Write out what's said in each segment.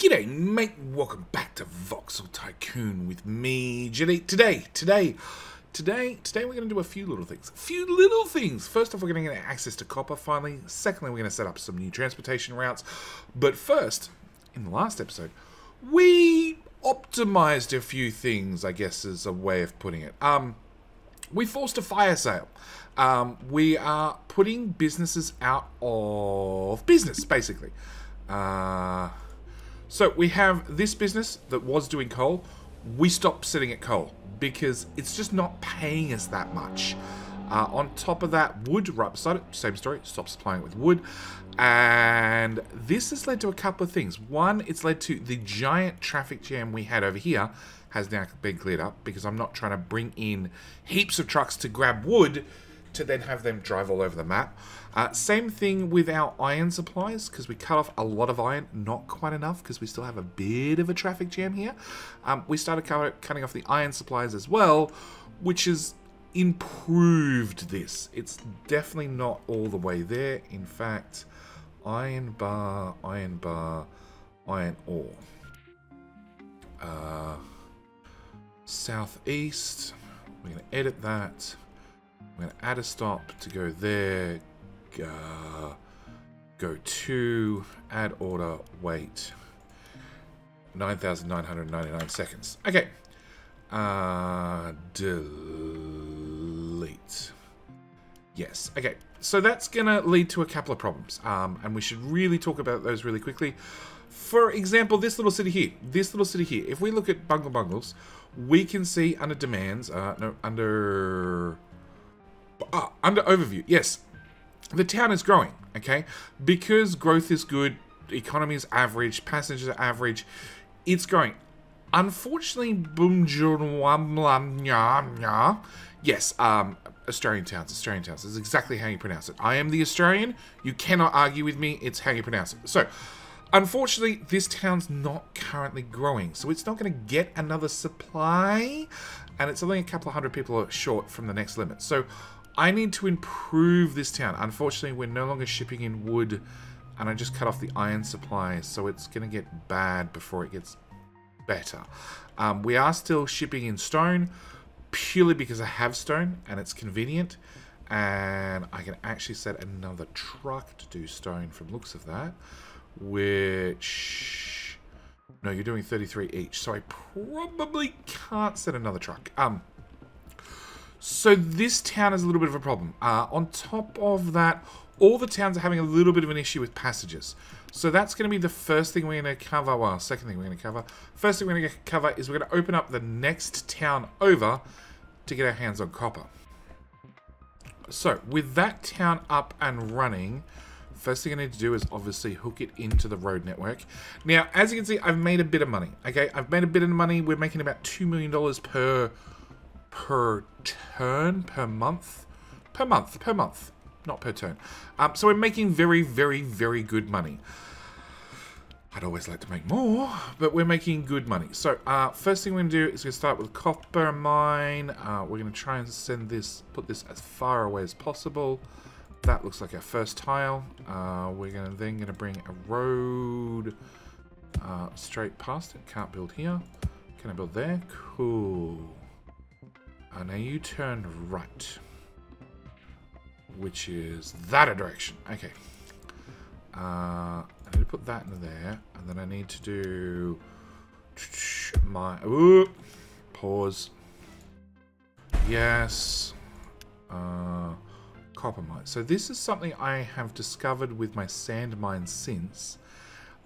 G'day mate, welcome back to Voxel Tycoon with me, JD. Today we're going to do a few little things. First off, we're going to get access to copper finally. Secondly, we're going to set up some new transportation routes. But first, in the last episode, we optimized a few things, I guess is a way of putting it. We forced a fire sale. We are putting businesses out of business, basically. So we have this business that was doing coal. We stopped sitting at coal because it's just not paying us that much. On top of that, wood right beside it, same story, stop supplying it with wood. And this has led to a couple of things. One, it's led to the giant traffic jam we had over here has now been cleared up because I'm not trying to bring in heaps of trucks to grab wood to then have them drive all over the map. Same thing with our iron supplies, because we cut off a lot of iron, not quite enough, because we still have a bit of a traffic jam here. We started cutting off the iron supplies as well, which has improved this. It's definitely not all the way there. In fact, iron bar, iron ore. Southeast, we're gonna edit that. I'm going to add a stop to go there, go to, add order, wait, 9,999 seconds. Okay, delete. Yes, okay, so that's going to lead to a couple of problems, and we should really talk about those really quickly. For example, this little city here, if we look at Bungle Bungles, we can see under demands, under overview, yes, the town is growing, okay? Because growth is good, economy is average, passengers are average, it's growing. Unfortunately, Boomjala, yes, Australian towns is exactly how you pronounce it. I am the Australian, you cannot argue with me, it's how you pronounce it. So, unfortunately, this town's not currently growing, so it's not going to get another supply, and it's only a couple of hundred people short from the next limit. So, I need to improve this town. Unfortunately, we're no longer shipping in wood, and I just cut off the iron supply, so it's going to get bad before it gets better. We are still shipping in stone, purely because I have stone, and it's convenient, and I can actually set another truck to do stone from looks of that, which... No, you're doing 33 each, so I probably can't set another truck. So this town is a little bit of a problem. On top of that, all the towns are having a little bit of an issue with passengers. So that's going to be the first thing we're going to cover. Well, second thing we're going to cover. First thing we're going to cover is we're going to open up the next town over to get our hands on copper. So with that town up and running, first thing I need to do is obviously hook it into the road network. Now, as you can see, I've made a bit of money. Okay, I've made a bit of money. We're making about $2 million per month, not per turn. So we're making very, very, very good money. I'd always like to make more, but we're making good money. So first thing we're gonna do is we're gonna start with copper mine. We're gonna try and put this as far away as possible. That looks like our first tile. We're then gonna bring a road straight past it. Can't build here. Can I build there? Cool. Now you turn right, which is that direction. Okay. I need to put that in there, and then I need to do my... Ooh, pause. Yes. Copper mine. So this is something I have discovered with my sand mine since.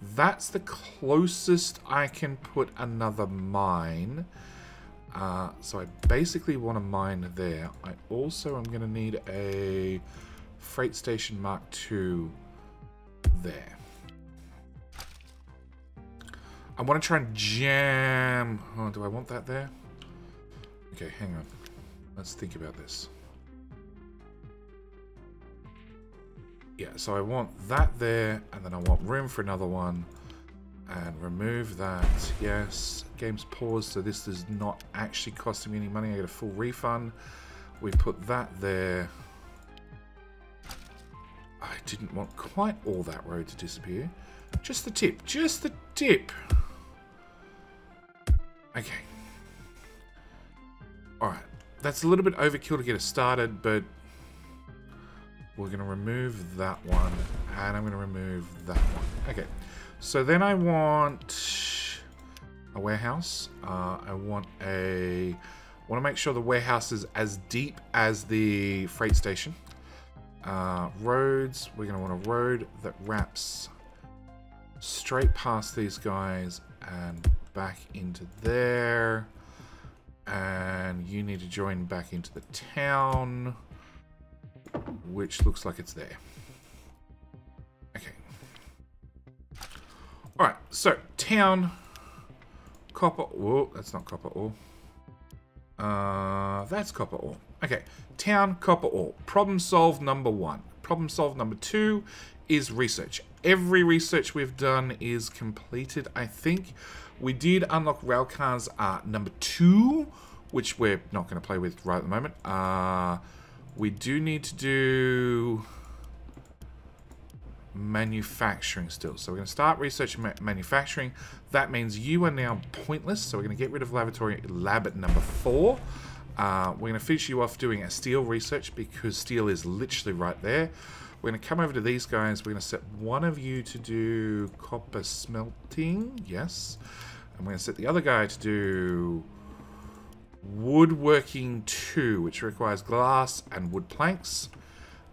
That's the closest I can put another mine. So I basically want to mine there. I also am going to need a freight station Mark II there. I want to try and jam... Oh, do I want that there? Okay, hang on. Let's think about this. Yeah, so I want that there, and then I want room for another one. And remove that. Yes, game's paused, so this is not actually costing me any money. I get a full refund. We put that there. I didn't want quite all that road to disappear. Just the tip. Just the tip. Okay. Alright. That's a little bit overkill to get us started, but we're going to remove that one. And I'm going to remove that one. Okay. So then I want a warehouse. I want to make sure the warehouse is as deep as the freight station. Roads. We're going to want a road that wraps straight past these guys and back into there. And you need to join back into the town, which looks like it's there. Okay. Alright, so town, copper ore. That's not copper ore. That's copper ore. Okay, town, copper ore. Problem solved number one. Problem solved number two is research. Every research we've done is completed, I think. We did unlock railcars number two, which we're not going to play with right at the moment. We do need to do manufacturing still. So we're going to start research manufacturing. That means you are now pointless. So we're going to get rid of laboratory lab at number four. We're going to finish you off doing a steel research because steel is literally right there. We're going to come over to these guys. We're going to set one of you to do copper smelting. Yes. And we're going to set the other guy to do woodworking 2, which requires glass and wood planks.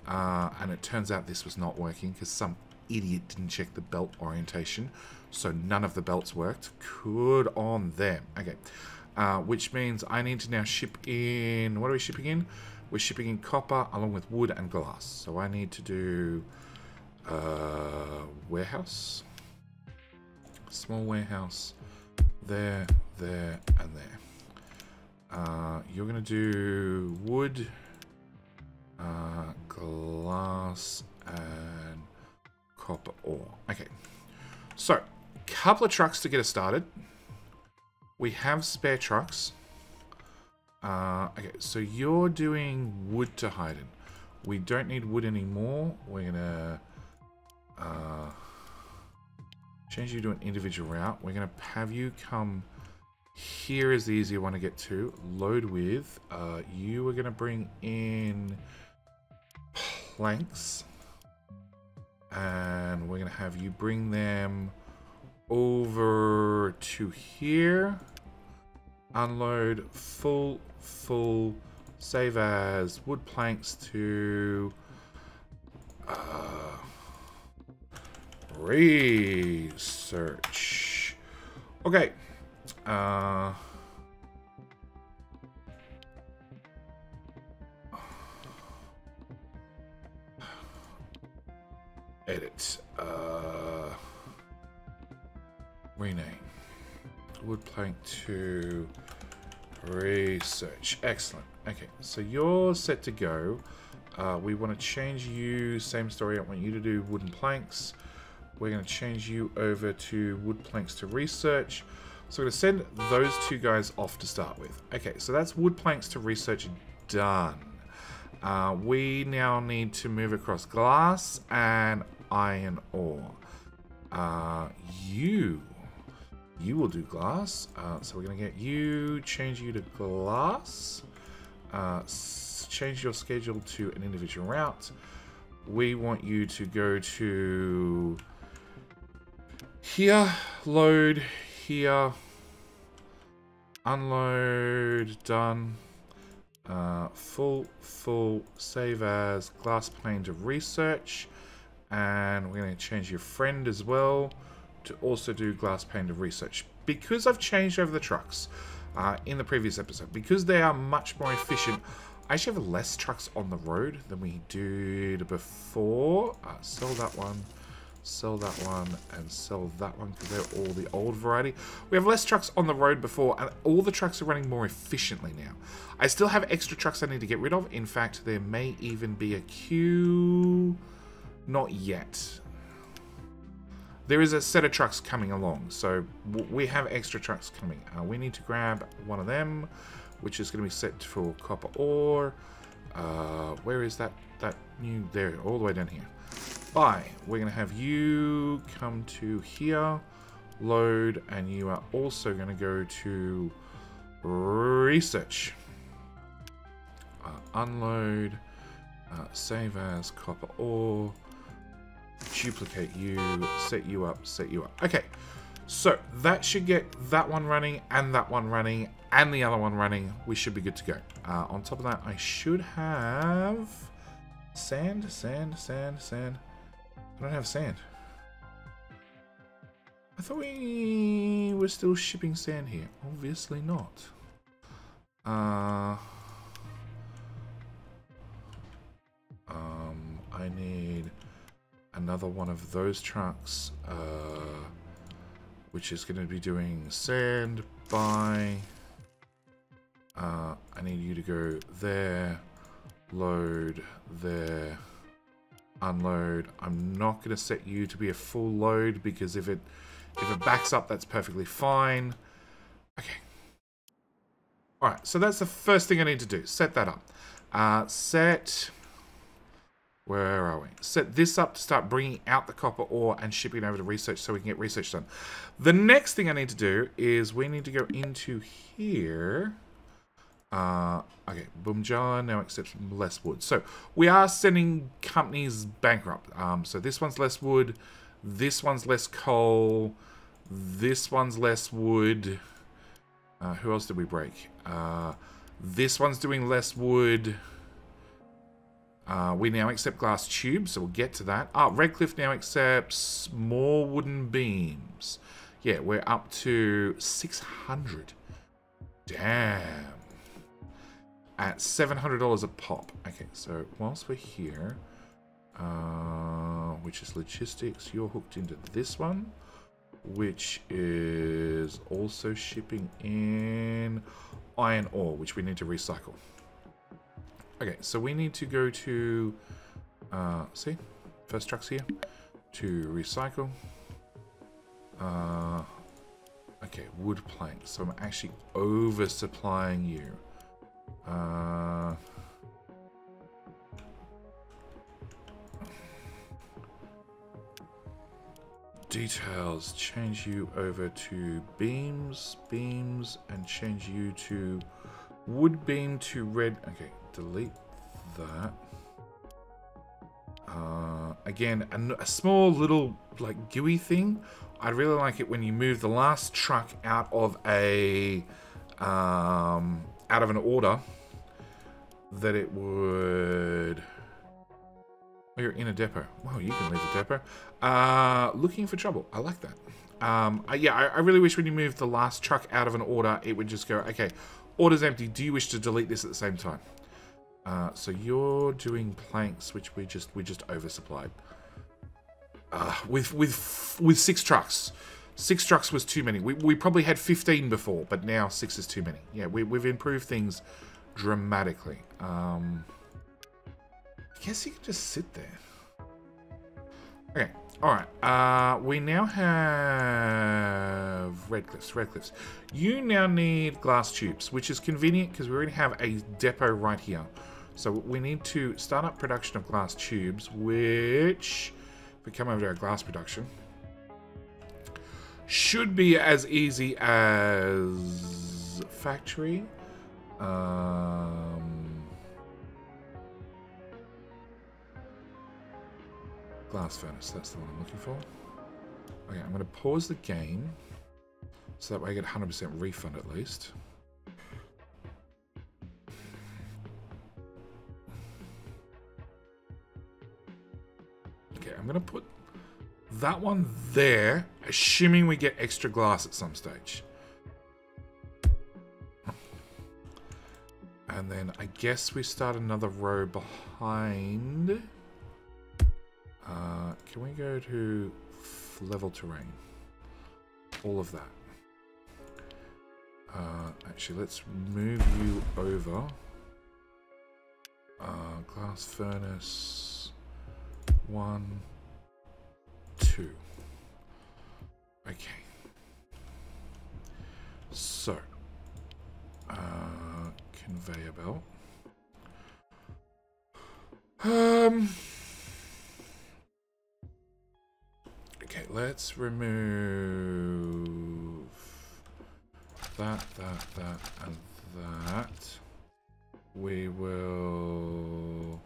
And it turns out this was not working because some idiot didn't check the belt orientation. So none of the belts worked. Good on them. Okay. Which means I need to now ship in... What are we shipping in? We're shipping in copper along with wood and glass. So I need to do warehouse. Small warehouse. There, there, and there. You're going to do wood, glass, and copper ore. Okay. So, couple of trucks to get us started. We have spare trucks. Okay, so you're doing wood to Haydn. We don't need wood anymore. We're gonna change you to an individual route. We're gonna have you come here is the easier one to get to. Load with. You are gonna bring in planks, and we're gonna have you bring them over to here. Unload full, save as wood planks to research. Okay. Edit. Rename. Wood plank to research. Excellent. Okay, so you're set to go. We want to change you. Same story. I want you to do wooden planks. We're going to change you over to wood planks to research. So we're going to send those two guys off to start with. Okay, so that's wood planks to research done. We now need to move across glass and iron ore. You will do glass, so we're going to get you, change you to glass, change your schedule to an individual route. We want you to go to here, load, here, unload, done, full, save as, glass plane to research, and we're going to change your friend as well to also do glass pane to research. Because I've changed over the trucks in the previous episode, because they are much more efficient, I actually have less trucks on the road than we did before. Sell that one, sell that one, and sell that one, because they're all the old variety. We have less trucks on the road before, and all the trucks are running more efficiently now. I still have extra trucks I need to get rid of. In fact, there may even be a queue. Not yet. There is a set of trucks coming along, so we have extra trucks coming. We need to grab one of them, which is going to be set for copper ore. Where is that new? There, all the way down here. buy. We're going to have you come to here, load, and you are also going to go to research. Unload, save as, copper ore, duplicate you, set you up, Okay, so that should get that one running, and that one running, and the other one running. We should be good to go. On top of that, I should have sand. I don't have sand. I thought we were still shipping sand here. Obviously not. I need another one of those trucks, which is going to be doing sand by. I need you to go there, load there, unload. I'm not going to set you to be a full load because if it backs up, that's perfectly fine. Okay. All right. So that's the first thing I need to do. Set that up. Where are we? Set this up to start bringing out the copper ore and shipping it over to research so we can get research done. The next thing I need to do is we need to go into here. Okay, Boomjala now accepts less wood. So we are sending companies bankrupt. So this one's less wood. This one's less coal. This one's less wood. Who else did we break? This one's doing less wood. We now accept glass tubes, so we'll get to that. Redcliffe now accepts more wooden beams. Yeah, we're up to 600. Damn. At $700 a pop. Okay, so whilst we're here, which is logistics, you're hooked into this one, which is also shipping in iron ore, which we need to recycle. Okay, so we need to go to, see, first truck's here, to recycle. Okay, wood planks, so I'm actually oversupplying you. Details, change you over to beams, and change you to wood beam to red, okay. Delete that. Again, a small little like GUI thing. I really like it when you move the last truck out of a out of an order. That it would. Oh, you're in a depot. Well, you can leave the depot. Looking for trouble. I like that. Yeah, I really wish when you move the last truck out of an order, it would just go. Okay, order's empty. Do you wish to delete this at the same time? So you're doing planks, which we just oversupplied. With six trucks was too many. We probably had 15 before, but now 6 is too many. Yeah, we've improved things dramatically. I guess you can just sit there. Okay, all right. We now have Redcliffe's. You now need glass tubes, which is convenient because we already have a depot right here. So we need to start up production of glass tubes, which, if we come over to our glass production, should be as easy as factory. Glass furnace, that's the one I'm looking for. Okay, I'm going to pause the game so that way I get 100% refund at least. Okay, I'm going to put that one there, assuming we get extra glass at some stage. And then I guess we start another row behind. Can we go to level terrain? All of that. Actually, let's move you over. Glass furnace. 1, 2. Okay. So. Conveyor belt. let's remove that, and that. We will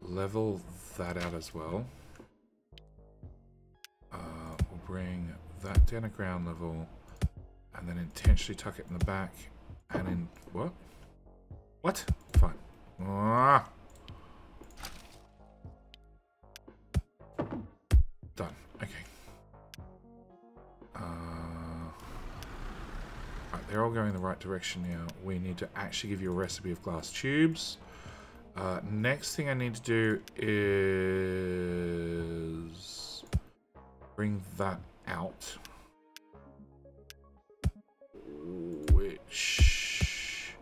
level that out as well. We'll bring that down to ground level, and then intentionally tuck it in the back, and in... what? What? Fine. Ah. Done. Okay. Right, they're all going the right direction now. We need to actually give you a recipe of glass tubes. Next thing I need to do is bring that out. Which...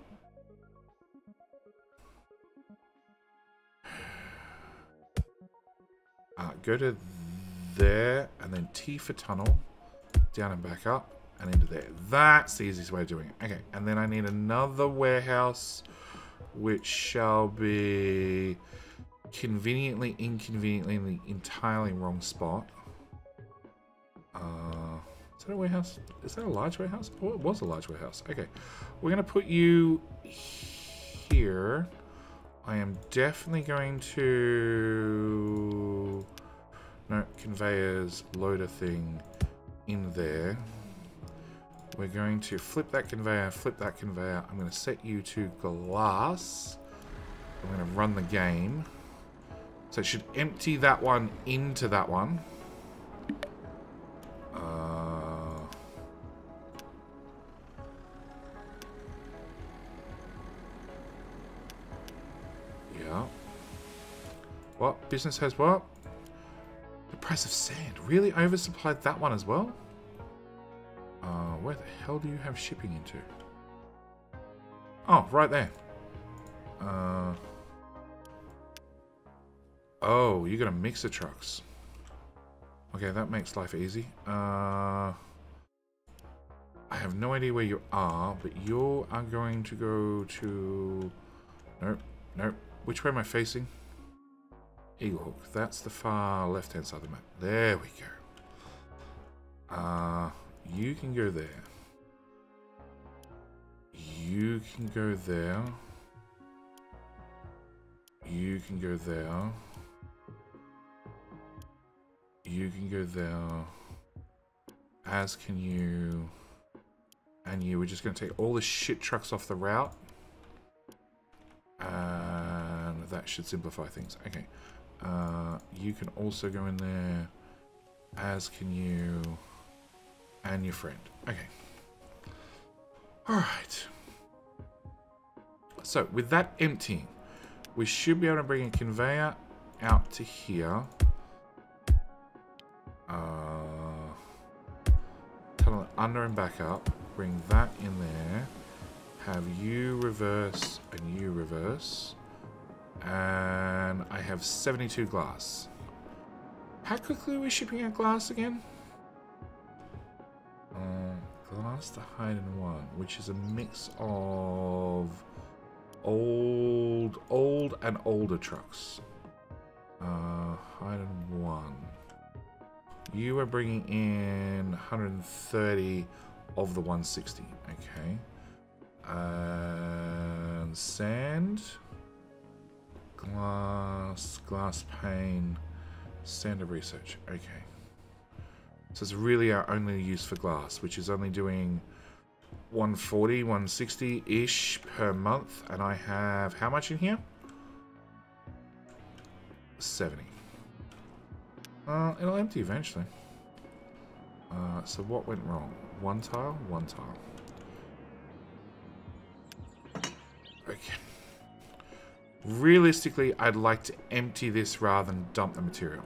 go to there, and then T for tunnel, down and back up, and into there. That's the easiest way of doing it. Okay, and then I need another warehouse, which shall be conveniently, inconveniently, in the entirely wrong spot. Is that a warehouse? Is that a large warehouse? Oh, it was a large warehouse. Okay, we're going to put you here. I am definitely going to... no, conveyors, loader thing in there. We're going to flip that conveyor, flip that conveyor. I'm going to set you to glass. I'm going to run the game. So it should empty that one into that one. Yeah. What? Business has what? The price of sand. Really oversupplied that one as well? Where the hell do you have shipping into? Oh, right there. Oh, you got a mix of trucks. Okay, that makes life easy. I have no idea where you are, but you are going to go to... nope, nope. Which way am I facing? Eagle Hook. That's the far left-hand side of the map. There we go. You can go there. You can go there. You can go there. You can go there. As can you. And you. We're just going to take all the shit trucks off the route. And that should simplify things. Okay. You can also go in there, as can you, and your friend. Okay. Alright. So, with that emptying, we should be able to bring a conveyor out to here. Tunnel it under and back up. Bring that in there. Have you reverse and you reverse. And I have 72 glass. How quickly are we shipping out glass again? Glass to Haydn 1, which is a mix of old and older trucks. Haydn 1. You are bringing in 130 of the 160. Okay. And sand, glass pane, sand of research. Okay. So it's really our only use for glass, which is only doing 140, 160-ish per month. And I have how much in here? 70. It'll empty eventually. So what went wrong? One tile, one tile. Okay. Realistically, I'd like to empty this rather than dump the material.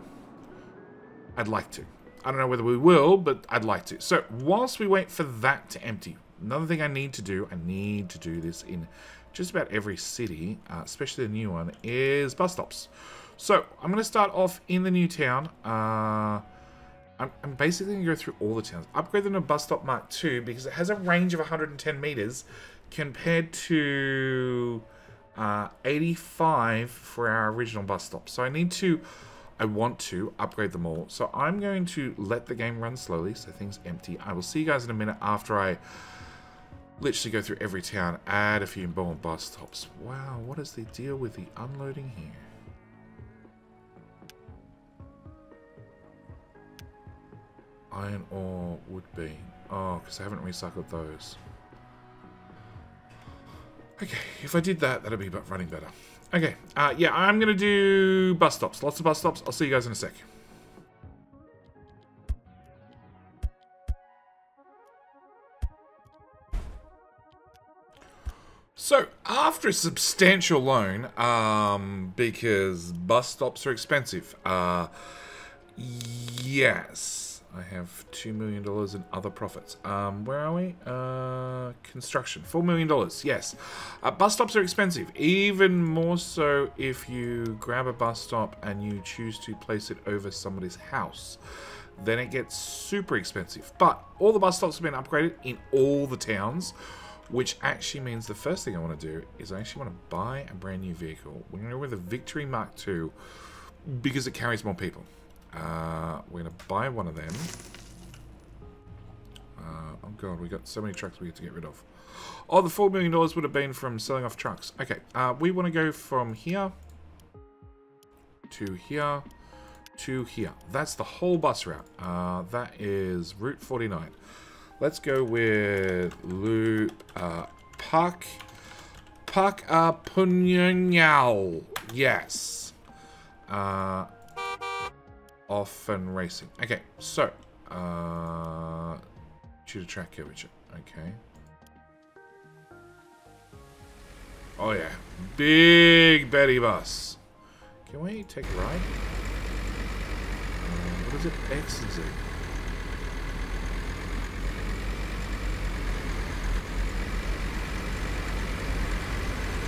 I'd like to. I don't know whether we will, but I'd like to. So, whilst we wait for that to empty, another thing I need to do this in just about every city, especially the new one, is bus stops. So, I'm going to start off in the new town. I'm basically going to go through all the towns. Upgrade them to bus stop Mark 2 because it has a range of 110 meters compared to 85 for our original bus stop. So I need to I want to upgrade them all. So I'm going to let the game run slowly so things empty. I will see you guys in a minute after I literally go through every town, add a few more bus stops. Wow, what is the deal with the unloading here? Iron ore would be. Oh, because I haven't recycled those. Okay, if I did that, that'd be running better. Okay, yeah, I'm going to do bus stops. Lots of bus stops. I'll see you guys in a sec. So, after a substantial loan, because bus stops are expensive, yes, I have $2 million in other profits. Where are we? Construction. $4 million, yes. Bus stops are expensive, even more so if you grab a bus stop and you choose to place it over somebody's house. Then it gets super expensive. But all the bus stops have been upgraded in all the towns, which actually means the first thing I want to do is I actually want to buy a brand new vehicle. We're going to go with a Victory Mark II because it carries more people. We're going to buy one of them. Oh god, we got so many trucks we have to get rid of. Oh, the $4 million would have been from selling off trucks. Okay, we want to go from here to here to here. That's the whole bus route. That is Route 49. Let's go with Loop Punyanyal. Yes. Off and racing. Okay, so due to track curvature. Okay. Oh yeah. Big Betty bus. Can we take a ride? What is it? X is it?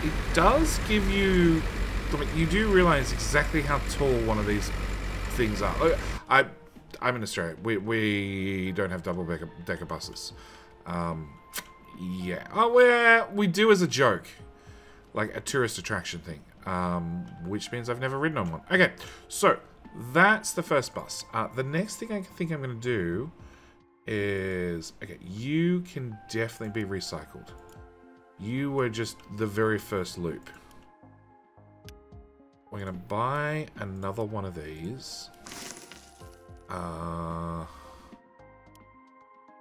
It does give you... I mean, you do realize exactly how tall one of these things are. Look, I'm in Australia. We don't have double-decker buses. Yeah. Oh, we do as a joke. Like a tourist attraction thing. Which means I've never ridden on one. Okay. So, that's the first bus. The next thing I think I'm going to do is... Okay, you can definitely be recycled. You were just the very first loop. We're gonna buy another one of these.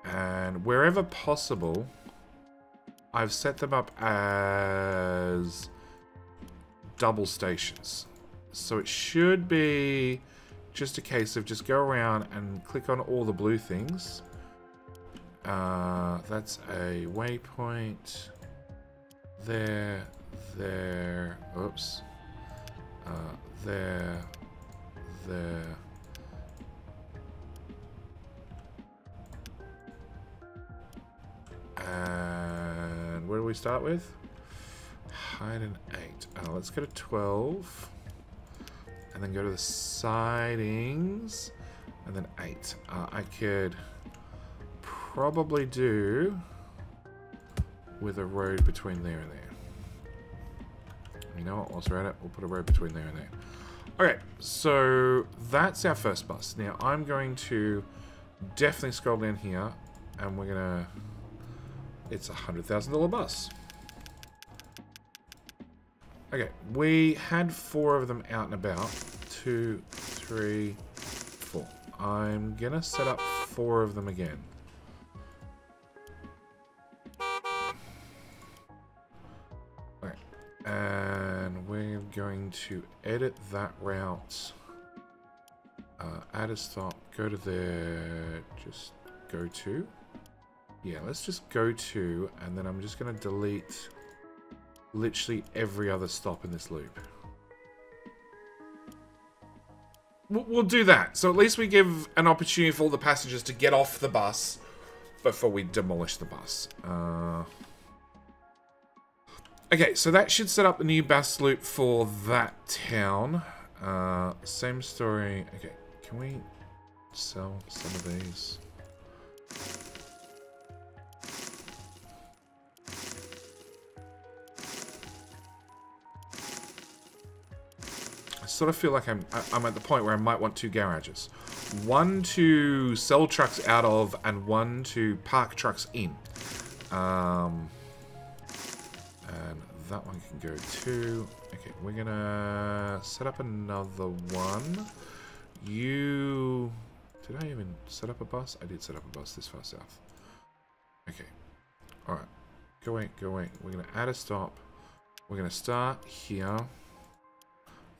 And wherever possible, I've set them up as double stations. So it should be just a case of just go around and click on all the blue things. That's a waypoint. There, oops, there, and where do we start with? Haydn 8, let's go to 12, and then go to the sidings, and then 8, I could probably do with a road between there and there. You know what, whilst we're at it, we'll put a road between there and there. Okay, so that's our first bus. Now I'm going to definitely scroll down here and we're gonna... It's a $100,000 bus. Okay, we had 4 of them out and about. 2, 3, 4. I'm gonna set up 4 of them again. And we're going to edit that route, add a stop, go to there, just go to. Yeah, let's just go to, and then I'm just going to delete literally every other stop in this loop. We'll do that. So at least we give an opportunity for all the passengers to get off the bus before we demolish the bus. Okay, so that should set up the new bus loop for that town. Same story. Okay, can we sell some of these? sort of feel like I'm at the point where I might want two garages. One to sell trucks out of and one to park trucks in. And that one can go too. Okay, we're going to set up another one. You... Did I even set up a bus? I did set up a bus this far south. Okay. Alright. Go away, go away. We're going to add a stop. We're going to start here.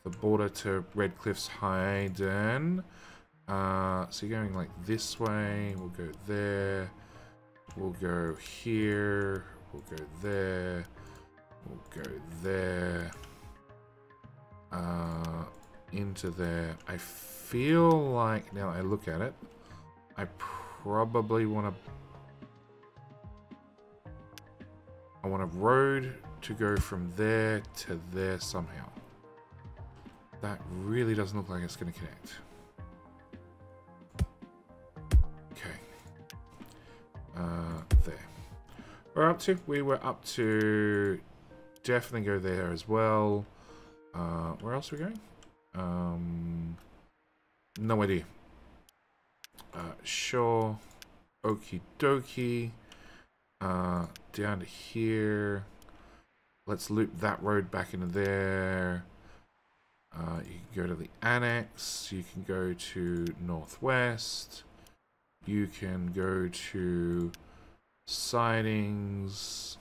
The border to Redcliffe's Haydn. So you're going like this way. We'll go there. We'll go here. We'll go there. We'll go there. Into there. I feel like, now I look at it, I probably want to... I want a road to go from there to there somehow. That really doesn't look like it's going to connect. Okay. There. We're up to, we were up to definitely go there as well. Where else are we going? No idea. Sure. Okie dokie. Down to here. Let's loop that road back into there. You can go to the annex. You can go to northwest. You can go to sidings.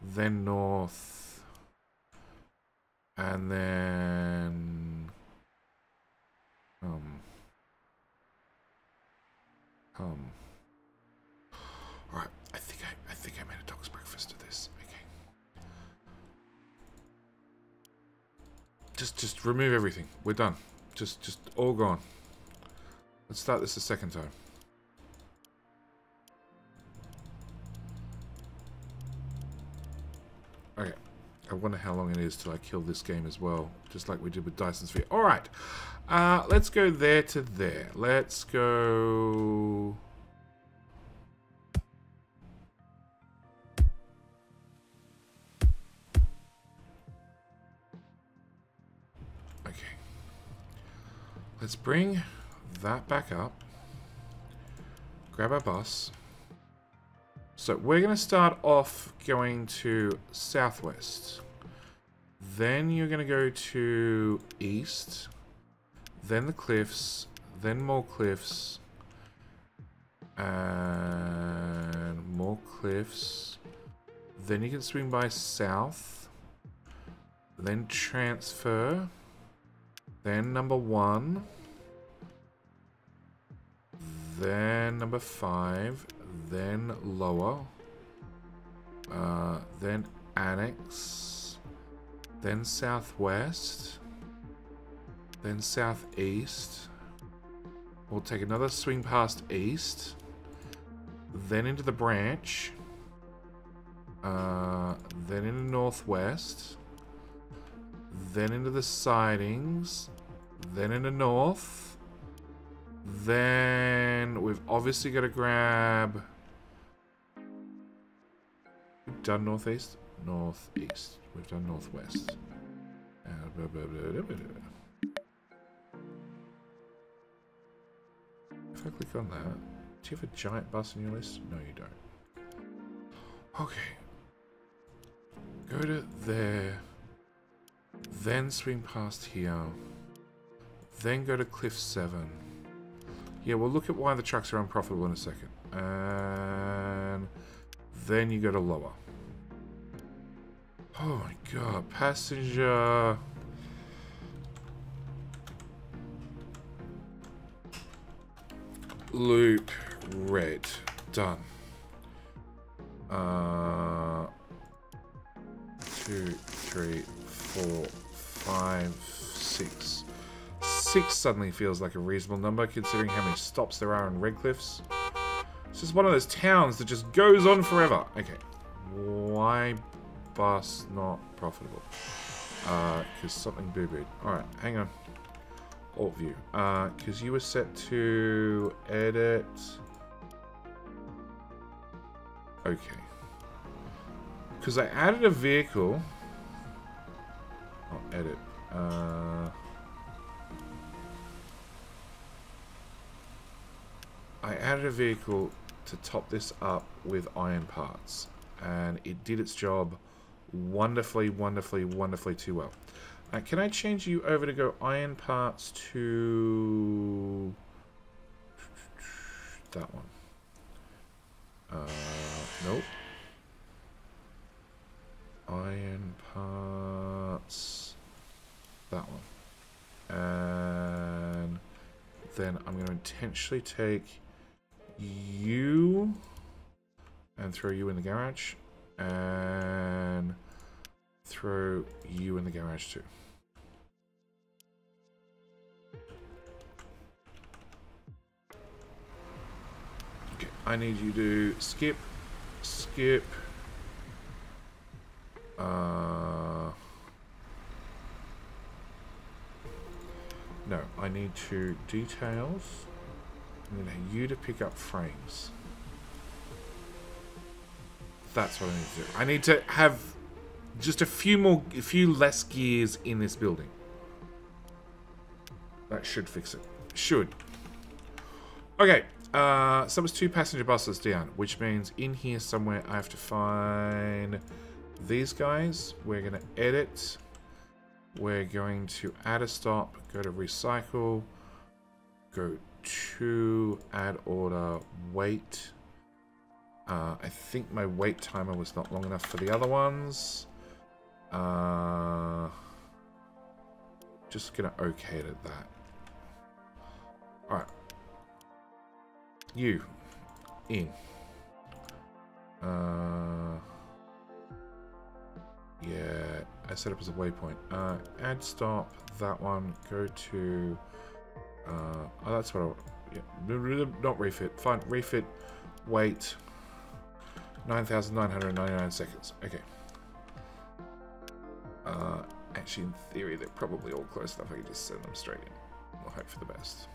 Then north. And then... Alright, I think I made a dog's breakfast of this. Okay. Just remove everything. We're done. Just all gone. Let's start this a second time. Okay. I wonder how long it is till I kill this game as well, just like we did with Dyson Sphere. Alright, let's go there to there. Let's go... Okay. Let's bring that back up. Grab our bus. So we're going to start off going to southwest. Then you're going to go to east. Then the cliffs. Then more cliffs. And more cliffs. Then you can swing by south. Then transfer. Then number 1. Then number 5. Then lower, then annex, then southwest, then southeast. We'll take another swing past east, then into the branch, then into northwest, then into the sidings, then into north. Then we've obviously got to grab... We've done northeast, northeast. We've done northwest. Blah, blah, blah, blah, blah, blah. If I click on that, do you have a giant bus in your list? No, you don't. Okay. Go to there. Then swing past here. Then go to Cliff 7. Yeah, we'll look at why the trucks are unprofitable in a second. And then you go to lower. Oh my god, passenger. Loop red. Done. 2, 3, 4, 5, 6. 6 suddenly feels like a reasonable number, considering how many stops there are in Redcliffe's. It's just one of those towns that just goes on forever. Okay. Why bus not profitable? Because something boo-booed. Alright, hang on. Alt view. Because you were set to edit... Okay. Because I added a vehicle... I'll edit. I added a vehicle to top this up with iron parts, and it did its job wonderfully, wonderfully, wonderfully too well. Can I change you over to go iron parts to that one? Nope. Iron parts, that one. And then I'm going to intentionally take you and throw you in the garage, and throw you in the garage too. Okay, I need you to skip, skip, no, I need to details, and then you to pick up frames. That's what I need to do. I need to have just a few less gears in this building. That should fix it. Should. Okay. So it's 2 passenger buses down, which means in here somewhere I have to find these guys. We're going to edit. We're going to add a stop. Go to recycle. Go to add order. Wait. I think my wait timer was not long enough for the other ones. Just gonna okay it at that. All right, you in. Yeah, I set up as a waypoint. Add stop, that one. Go to. Oh, that's what I. Yeah, not refit. Fine, refit. Wait. 9,999 seconds. Okay. Actually, in theory, they're probably all close enough. I can just send them straight in. We'll hope for the best.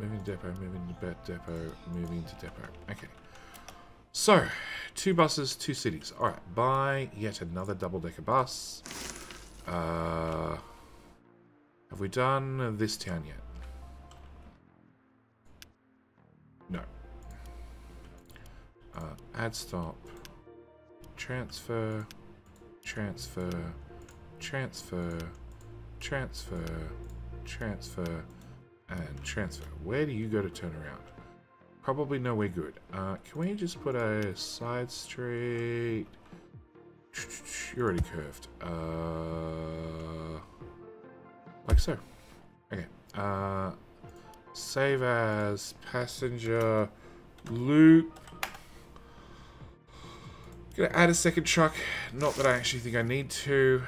Moving to depot, moving to bed depot, moving to depot. Okay. So, 2 buses, 2 cities. All right. Buy yet another double-decker bus. Have we done this town yet? No. Add stop. Transfer. Transfer, transfer, transfer, transfer, and transfer. Where do you go to turn around? Probably nowhere good. Can we just put a side street? You're already curved. Like so. Okay. Save as passenger loop. Gonna add a second truck, not that I actually think I need to.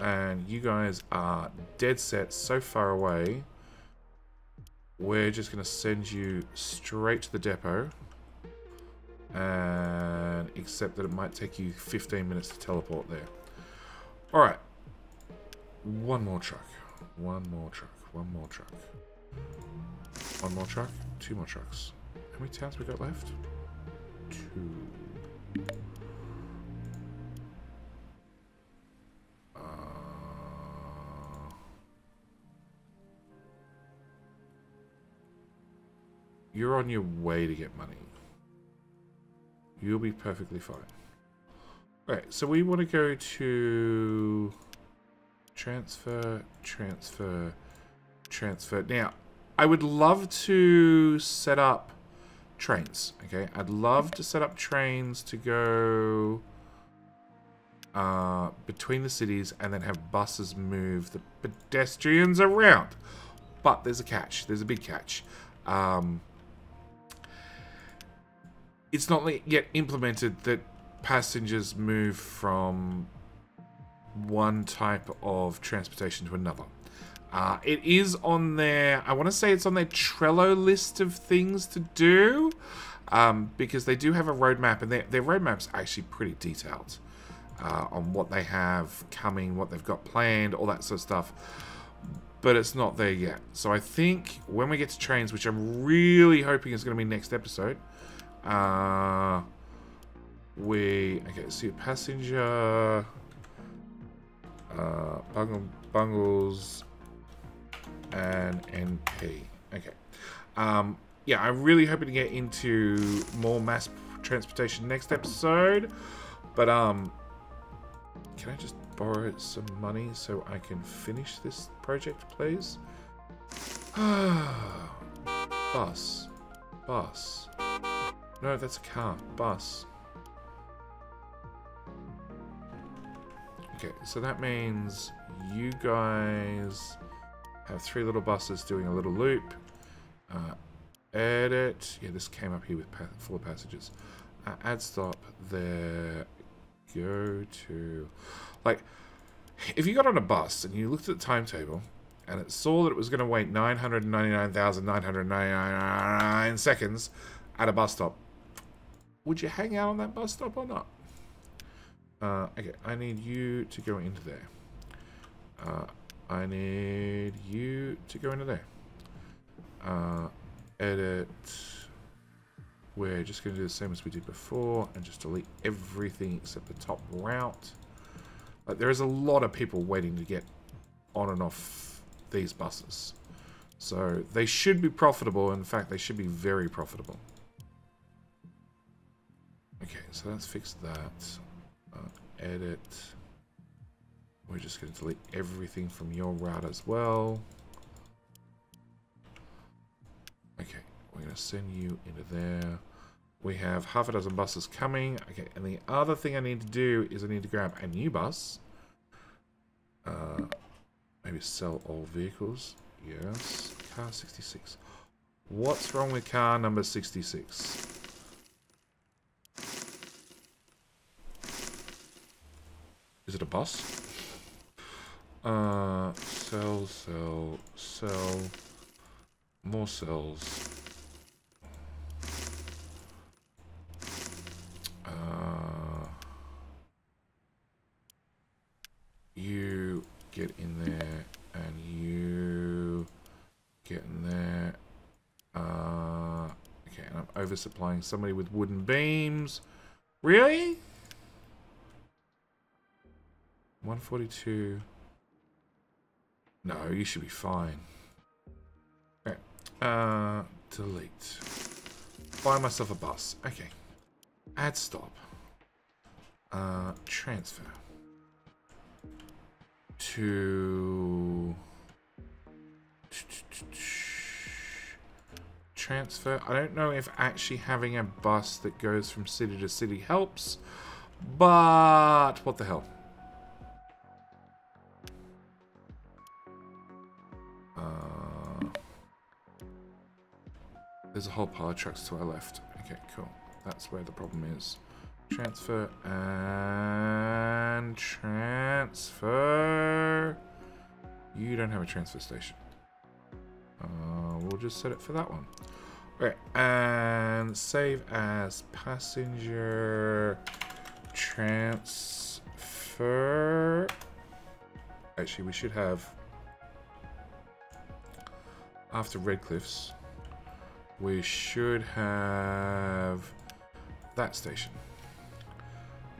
And you guys are dead set so far away. We're just gonna send you straight to the depot. And except that it might take you 15 minutes to teleport there. All right, one more truck, one more truck, one more truck. One more truck, 2 more trucks. How many towns we got left? 2. You're on your way to get money. You'll be perfectly fine. Alright, so we want to go to transfer, transfer, transfer. Now, I would love to set up trains, okay? I'd love to set up trains to go between the cities and then have buses move the pedestrians around. But there's a catch. There's a big catch. It's not yet implemented that passengers move from one type of transportation to another. It is on their, I want to say it's on their Trello list of things to do, because they do have a roadmap, and their roadmap's actually pretty detailed on what they have coming, what they've got planned, all that sort of stuff, but it's not there yet. So I think when we get to trains, which I'm really hoping is going to be next episode, okay, so your passenger, Bungle Bungles, and NP. Okay. Yeah, I'm really hoping to get into more mass transportation next episode. But, can I just borrow some money so I can finish this project, please? Bus. Bus. No, that's a car. Bus. Okay, so that means you guys have three little buses doing a little loop. Edit. Yeah, this came up here with four passages. Add stop there. Go to... Like, if you got on a bus and you looked at the timetable and it saw that it was going to wait 999,999 seconds at a bus stop, would you hang out on that bus stop or not? Okay, I need you to go into there. I need you to go into there. Edit. We're just going to do the same as we did before and just delete everything except the top route. Like, there is a lot of people waiting to get on and off these buses. So they should be profitable. In fact, they should be very profitable. Okay, so let's fix that. Edit. We're just going to delete everything from your route as well. Okay, we're going to send you into there. We have half a dozen buses coming. Okay, and the other thing I need to do is I need to grab a new bus. Maybe sell all vehicles. Yes. Car 66. What's wrong with car number 66? Is it a bus? Sell, sell, sell. More cells. You get in there, and you get in there. Okay, and I'm oversupplying somebody with wooden beams. Really? 142. No, you should be fine. Delete. Buy myself a bus. Okay. Add stop. Transfer. To... Transfer. I don't know if actually having a bus that goes from city to city helps, but what the hell. There's a whole pile of trucks to our left. Okay, cool. That's where the problem is. Transfer and transfer. You don't have a transfer station. We'll just set it for that one. Okay, and save as passenger transfer. Actually, we should have, after Redcliffe's, we should have that station.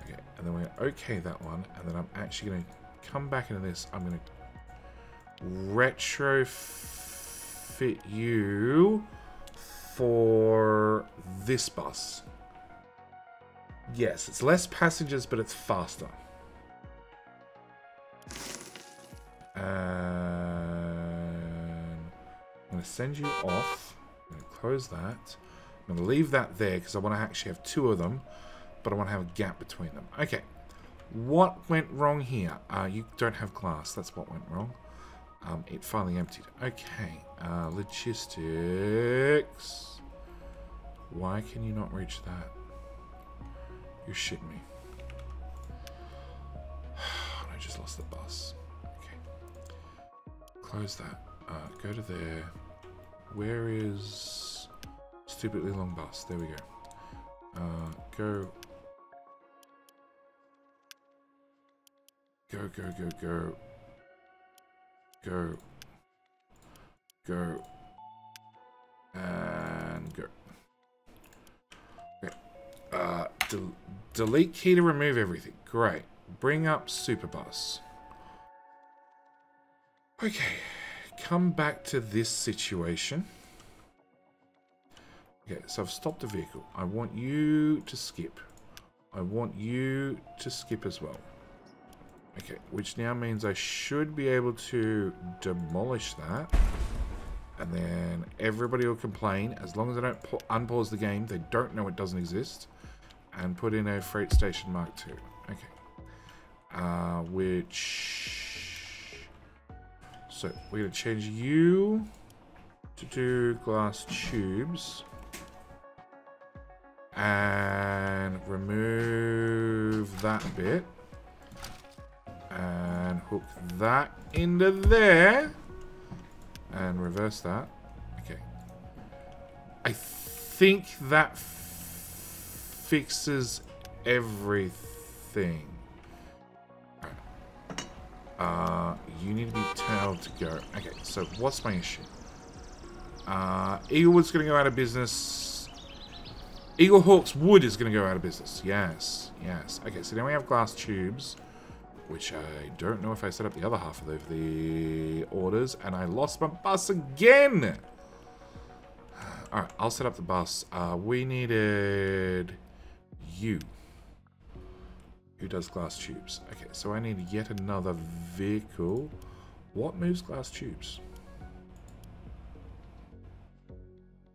Okay, and then we're okay that one, and then I'm actually going to come back into this. I'm going to retrofit you for this bus. Yes, it's less passengers, but it's faster. And I'm going to send you off. I'm going to close that. I'm going to leave that there because I want to actually have two of them, but I want to have a gap between them. Okay. What went wrong here? You don't have glass. That's what went wrong. It finally emptied. Okay. Logistics. Why can you not reach that? You're shitting me. I just lost the bus. Okay. Close that. Go to there. Where is stupidly long bus? There we go. Go. And go. Okay. Delete key to remove everything. Great. Bring up super bus. Okay, come back to this situation. Okay, so I've stopped the vehicle. I want you to skip. I want you to skip as well. Okay, which now means I should be able to demolish that. And then everybody will complain, as long as I don't unpause the game, they don't know it doesn't exist, and put in a freight station Mark II. Okay. So, we're going to change you to do glass tubes. And remove that bit. And hook that into there. And reverse that. Okay. I think that fixes everything. Right. You need to be tailed to go. Okay, so what's my issue? Eaglewood's going to go out of business. Eagle Hawk's wood is going to go out of business. Yes, yes. Okay, so now we have glass tubes. Which I don't know if I set up the other half of the orders, and I lost my bus again! Alright, I'll set up the bus. We needed you. Who does glass tubes? Okay, so I need yet another vehicle. What moves glass tubes?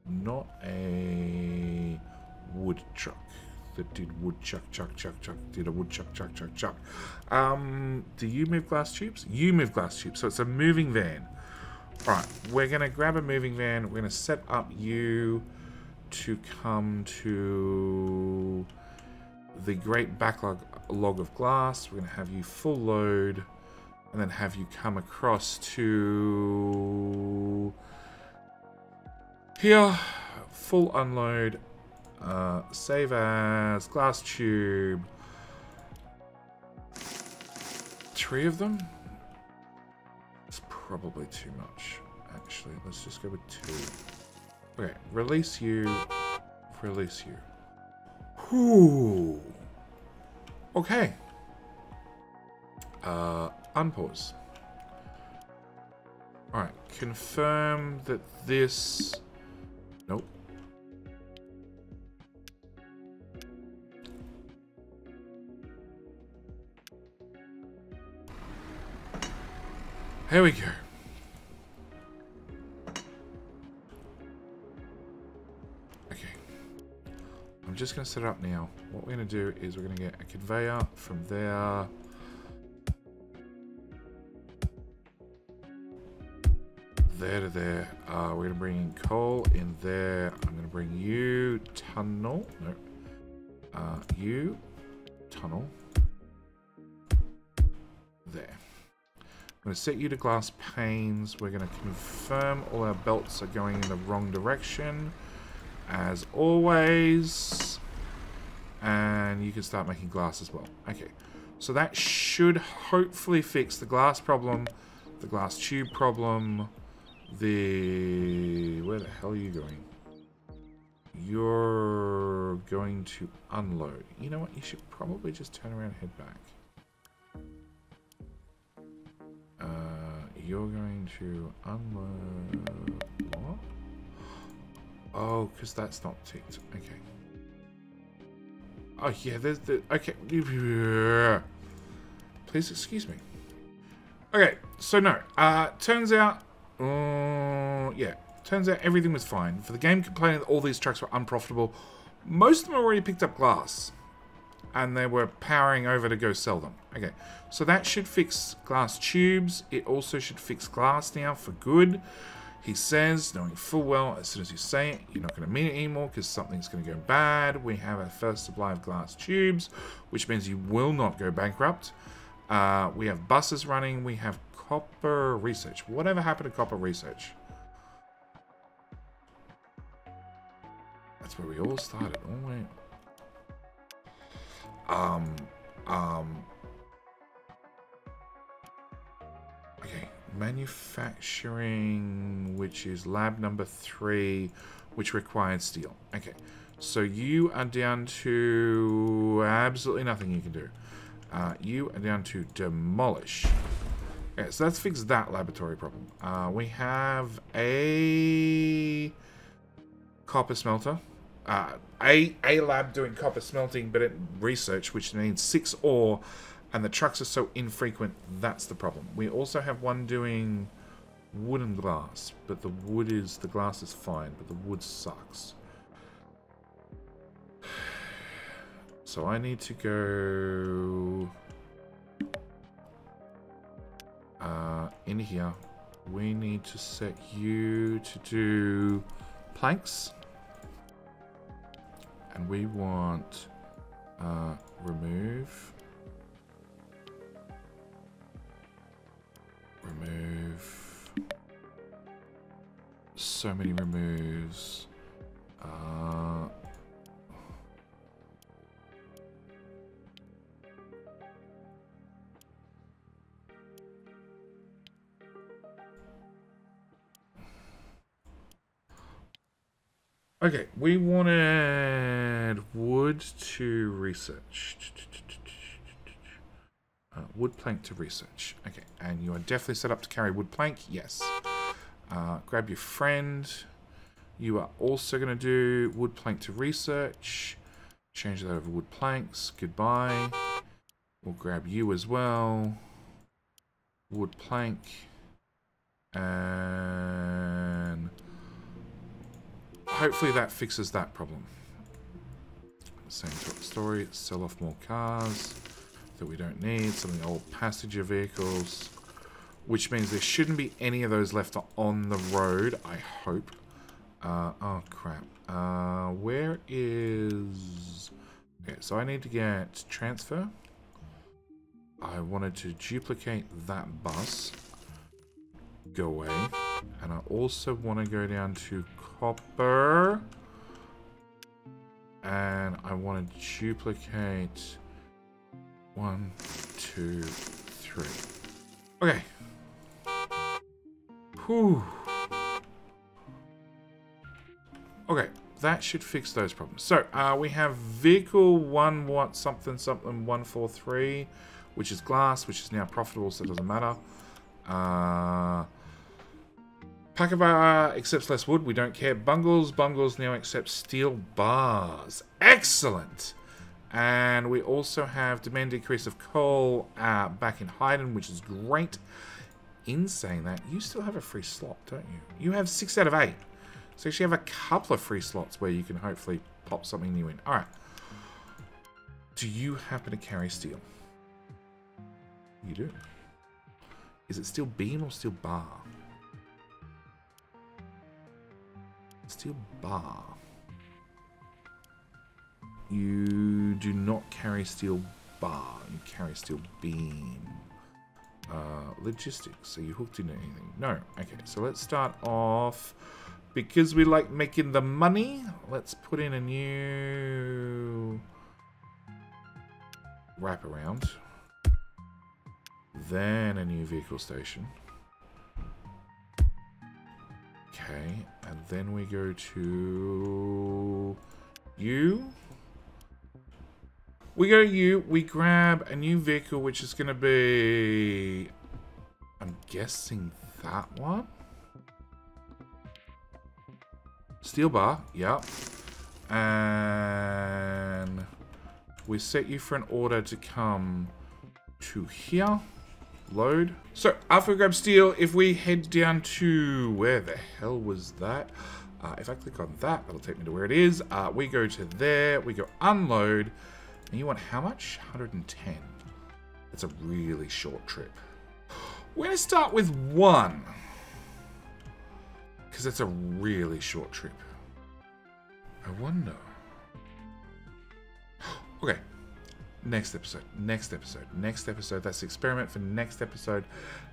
Not a wood truck. That did wood chuck. Did a wood chuck. Do you move glass tubes? You move glass tubes. So it's a moving van. All right, we're gonna grab a moving van. We're gonna set up you to come to the great backlog of glass. We're gonna have you full load, and then have you come across to here, full unload. Save as, glass tube. 3 of them? It's probably too much, actually. Let's just go with 2. Okay, release you. Release you. Whoo! Okay. Unpause. Alright, confirm that this... Nope. There we go. Okay. I'm just going to set it up now. What we're going to do is we're going to get a conveyor from there. There to there. We're going to bring in coal in there. I'm going to bring you tunnel. No. You tunnel. There. I'm going to set you to glass panes. We're going to confirm all our belts are going in the wrong direction, as always. And you can start making glass as well. Okay, so that should hopefully fix the glass problem, the glass tube problem, the... Where the hell are you going? You're going to unload. You know what? You should probably just turn around and head back. You're going to unload what? Oh, because that's not ticked. Okay. Oh yeah, there's the... Okay. Please excuse me. Okay, so no. Turns out... yeah. Turns out everything was fine. For the game complaining that all these trucks were unprofitable, most of them already picked up glass. And they were powering over to go sell them. Okay, so that should fix glass tubes. It also should fix glass now for good. He says, knowing full well, as soon as you say it, you're not going to mean it anymore because something's going to go bad. We have our first supply of glass tubes, which means you will not go bankrupt. We have buses running. We have copper research. Whatever happened to copper research? That's where we all started. Oh, wait. Okay, manufacturing, which is lab number 3, which requires steel. Okay, so you are down to absolutely nothing you can do. You are down to demolish. Okay, so let's fix that laboratory problem. We have a copper smelter. A lab doing copper smelting, but in research, which needs 6 ore, and the trucks are so infrequent, that's the problem. We also have one doing wood and glass, but the glass is fine, but the wood sucks. So I need to go in here. We need to set you to do planks. And we want remove, so many removes. Okay, we wanted wood to research. Wood plank to research. Okay, and you are definitely set up to carry wood plank. Yes. Grab your friend. You are also going to do wood plank to research. Change that over wood planks. Goodbye. We'll grab you as well. Wood plank. And hopefully that fixes that problem. Same sort of story. Sell off more cars that we don't need. Some of the old passenger vehicles. Which means there shouldn't be any of those left on the road, I hope. Oh, crap. Where is... Okay, so I need to get transfer. I wanted to duplicate that bus. Go away. And I also want to go down to copper, and I want to duplicate 1, 2, 3. Okay. Whew. Okay, that should fix those problems. So we have vehicle 1 watt something something 143, which is glass, which is now profitable, so it doesn't matter. Pack of accepts less wood. We don't care. Bungles now accepts steel bars. Excellent. And we also have demand decrease of coal back in Haydn, which is great. In saying that, you still have a free slot, don't you? You have 6 out of 8. So you actually have a couple of free slots where you can hopefully pop something new in. All right. Do you happen to carry steel? You do. Is it steel beam or steel bar? Steel bar. You do not carry steel bar. You carry steel beam. Logistics. So you hooked into anything? No. Okay, so let's start off. Because we like making the money, let's put in a new wraparound. Then a new vehicle station. Okay, and then we go to you. We go to you. We grab a new vehicle, which is going to be... I'm guessing that one? Steel bar, yep. And we set you for an order to come to here. Load. So after we grab steel, if we head down to where the hell was that, if I click on that, that'll take me to where it is. We go to there, we go unload, and you want how much? 110. That's a really short trip. We're gonna start with 1 because that's a really short trip. I wonder. Okay. Next episode. That's the experiment for next episode.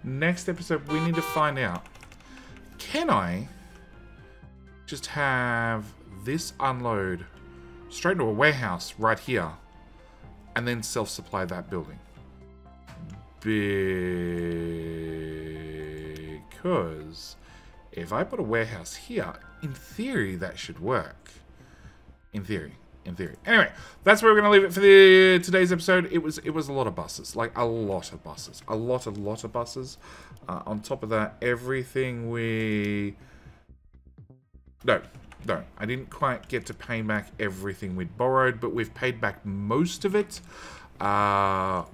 Next episode, we need to find out, can I just have this unload straight into a warehouse right here and then self-supply that building? Because if I put a warehouse here, in theory, that should work. In theory. in theory. Anyway, that's where we're going to leave it for today's episode. It was a lot of buses, like a lot of buses, a lot of buses. On top of that, everything we... No, I didn't quite get to pay back everything we'd borrowed, but we've paid back most of it. What are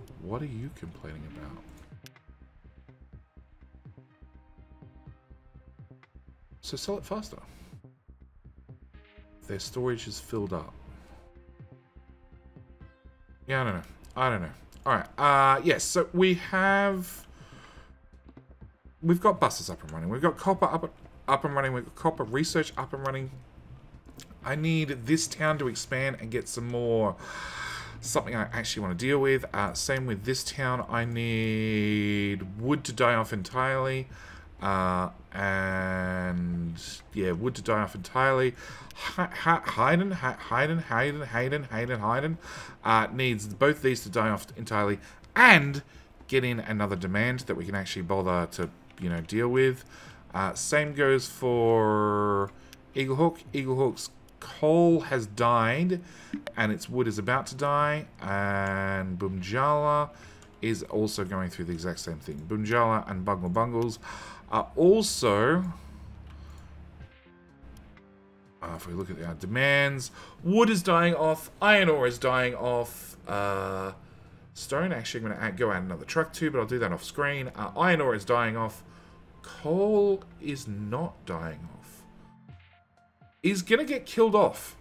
you complaining about? So sell it faster. Their storage is filled up. Yeah, I don't know. All right. Yes, so we've got buses up and running. We've got copper up and running. We've got copper research up and running. I need this town to expand and get some more... something I actually want to deal with. Same with this town. I need wood to die off entirely. Wood to die off entirely. Haydn needs both these to die off entirely and get in another demand that we can actually bother to, you know, deal with. Same goes for Eagle Hook. Eagle Hook's coal has died and its wood is about to die, and Boomjala is also going through the exact same thing. Boomjala and Bungle Bungles are also... if we look at our demands, wood is dying off, iron ore is dying off, stone, actually I'm going to go add another truck too, but I'll do that off screen. Iron ore is dying off, coal is not dying off. He's going to get killed off.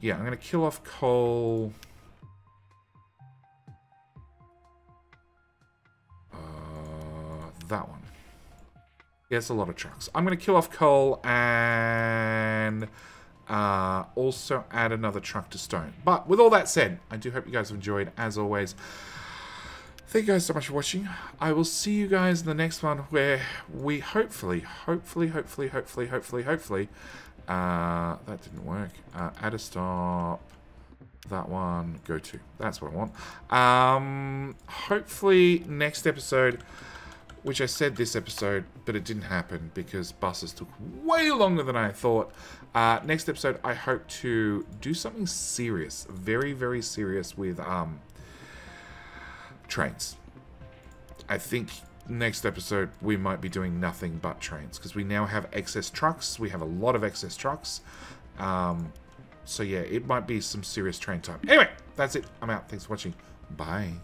Yeah, I'm going to kill off coal. That one. Yeah, it's a lot of trucks. I'm going to kill off coal and also add another truck to stone. But with all that said, I do hope you guys have enjoyed, as always. Thank you guys so much for watching. I will see you guys in the next one, where we hopefully... that didn't work. Add a stop. That one. Go to. That's what I want. Hopefully next episode, which I said this episode, but it didn't happen because buses took way longer than I thought. Next episode, I hope to do something serious. Very, very serious with trains. I think... next episode we might be doing nothing but trains, because we now have excess trucks. We have a lot of excess trucks. So yeah, it might be some serious train time. Anyway, that's it. I'm out. Thanks for watching. Bye.